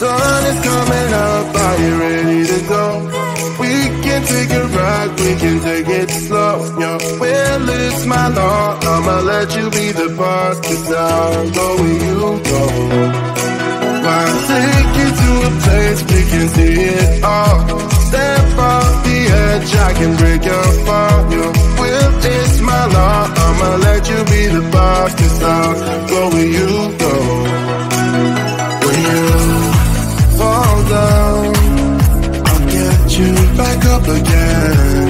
sun is coming up, are you ready to go? We can take a ride, we can take it slow, yo. Well, it's my law, I'ma let you be the boss, 'cause I'll go where you go. I'll take you to a place, we can see it all. Step off the edge, I can break your fall, yo. Well, it's my law, I'ma let you be the boss, 'cause I'll go where you go. Back up again.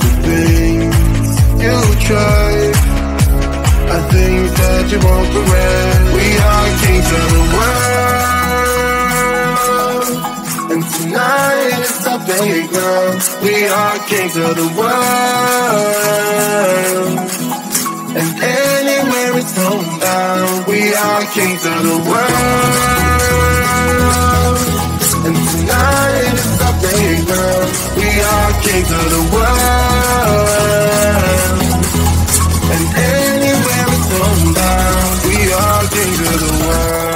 The things you try, I think that you won't regret. We are kings of the world, and tonight is the big night. We are kings of the world, and anywhere it's homebound. We are kings of the world, and tonight is the big night. We are kings of the world, and anywhere it's going down. We are kings of the world.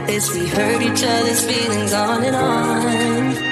Like this, we hurt each other's feelings on and on.